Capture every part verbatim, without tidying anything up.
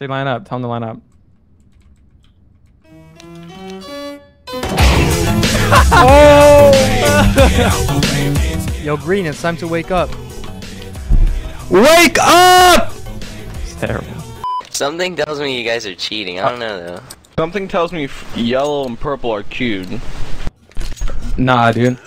Say line up. Tell them to line up. Oh! Yo, Green, it's time to wake up. Wake up! It's terrible. Something tells me you guys are cheating. I don't know, though. Something tells me f yellow and purple are cute. Nah, dude.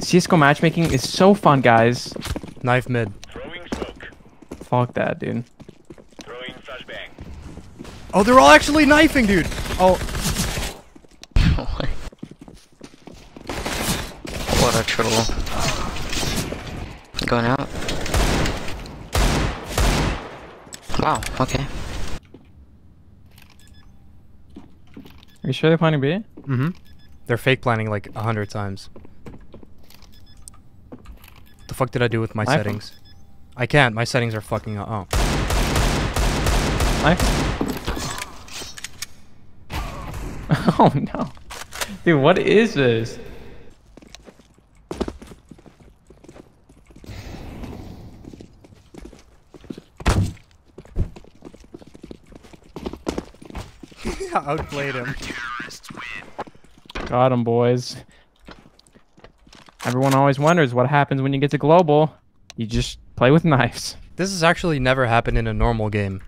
C S G O matchmaking is so fun, guys. Knife mid. Throwing smoke. Fuck that, dude. Throwing flashbang. Oh, they're all actually knifing, dude. Oh. What a troll. Going out. Wow. Okay. Are you sure they're planning B? Mm-hmm. They're fake planning like a hundred times. The fuck did I do with my Life. settings? I can't. My settings are fucking up. Oh. Oh no, dude, what is this? Outplayed him. Got him, boys. Everyone always wonders what happens when you get to global. You just play with knives. This has actually never happened in a normal game.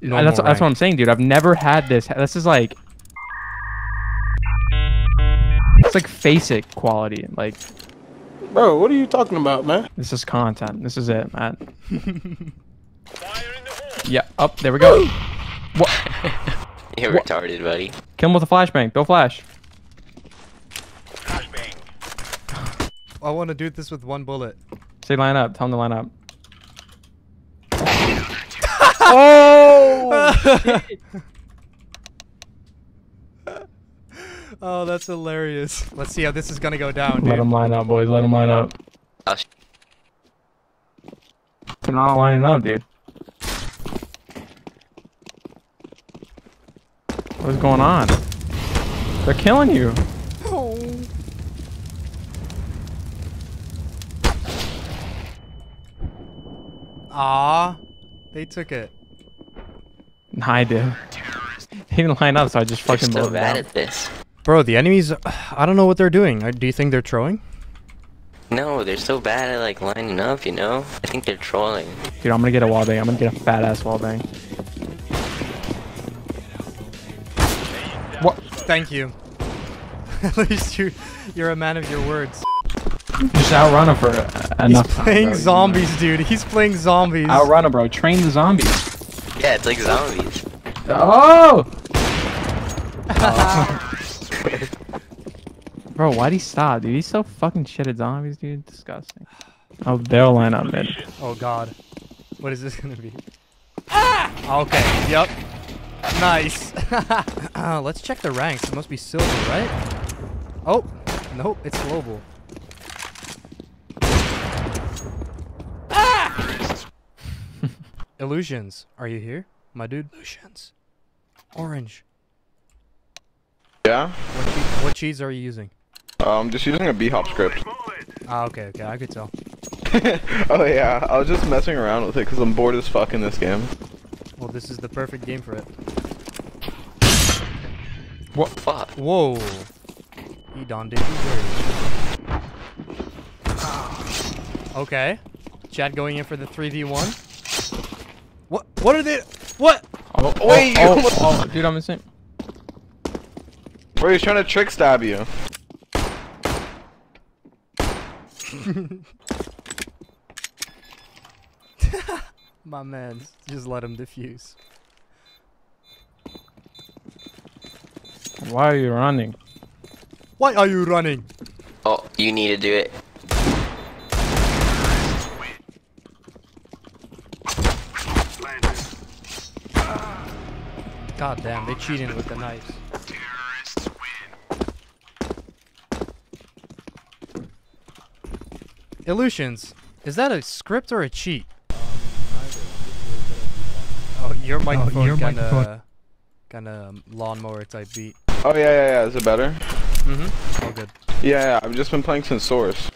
Normal that's, that's what I'm saying, dude. I've never had this. This is like... It's like basic quality. Like, bro, what are you talking about, man? This is content. This is it, man. Yeah, up. There we go. What? You're what? Retarded, buddy. Kill him with a flashbang. Go flash. I want to do this with one bullet. Say line up. Tell him to line up. Oh! Oh, that's hilarious. Let's see how this is going to go down, dude. Let him line up, boys. Let him line up. They're not lining up, dude. What's going on? They're killing you. Aw, they took it. Nah, I did. They didn't line up, so I just fucking blew it up. They're so bad at this. Bro, the enemies, I don't know what they're doing. Do you think they're trolling? No, they're so bad at like lining up, you know? I think they're trolling. Dude, I'm gonna get a wallbang. I'm gonna get a fat ass wallbang. What? Thank you. At least you, you're a man of your words. Just outrun him for uh, enough He's playing time, bro. zombies, dude. He's playing zombies. Outrun him, bro. Train the zombies. Yeah, it's like zombies. Oh! Oh. Bro, why'd he stop, dude? He's so fucking shit at zombies, dude. Disgusting. Oh, they'll line up, man. Oh, God. What is this gonna be? Ah! Okay, yep. Nice. uh, let's check the ranks. It must be silver, right? Oh, nope, it's global. Illusions, are you here, my dude? Illusions. Orange. Yeah? What, che what cheese are you using? I'm um, just using a B-hop script. Ah, okay, okay, I could tell. Oh yeah, I was just messing around with it because I'm bored as fuck in this game. Well, this is the perfect game for it. What? Fuck. Whoa. He done did he dirty. Okay. Chad going in for the three v one. What? What are they? What? Oh, oh, wait, oh, oh, oh. Dude, I'm insane. Bro, he's trying to trick stab you. My man, just let him defuse. Why are you running? Why are you running? Oh, you need to do it. God damn, they cheating with the knives. Terrorists win. Illusions, is that a script or a cheat? Um, your microphone, oh, your kinda, microphone. kinda lawnmower type beat. Oh yeah, yeah, yeah. Is it better? Mm-hmm. All good. Yeah, yeah, I've just been playing since Source.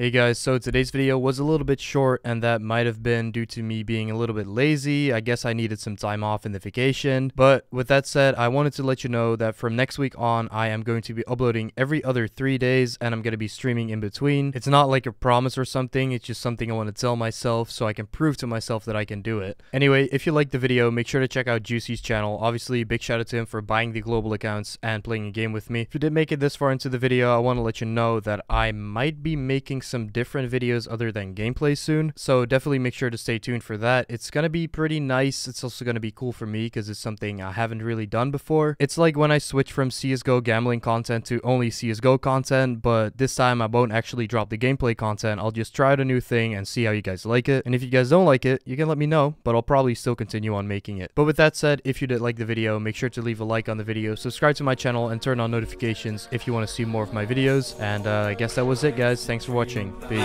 Hey guys, so today's video was a little bit short, and that might have been due to me being a little bit lazy. I guess I needed some time off in the vacation. But with that said, I wanted to let you know that from next week on, I am going to be uploading every other three days, and I'm going to be streaming in between. It's not like a promise or something. It's just something I want to tell myself so I can prove to myself that I can do it. Anyway, if you liked the video, make sure to check out Juicy's channel. Obviously, big shout out to him for buying the global accounts and playing a game with me. If you did make it this far into the video, I want to let you know that I might be making some different videos other than gameplay soon, so definitely make sure to stay tuned for that. It's gonna be pretty nice. It's also gonna be cool for me because it's something I haven't really done before. It's like when I switched from C S G O gambling content to only C S G O content, but this time I won't actually drop the gameplay content. I'll just try out a new thing and see how you guys like it, and if you guys don't like it, you can let me know, but I'll probably still continue on making it. But with that said, if you did like the video, make sure to leave a like on the video, subscribe to my channel, and turn on notifications if you want to see more of my videos. And uh, I guess that was it, guys. Thanks for watching. Peace.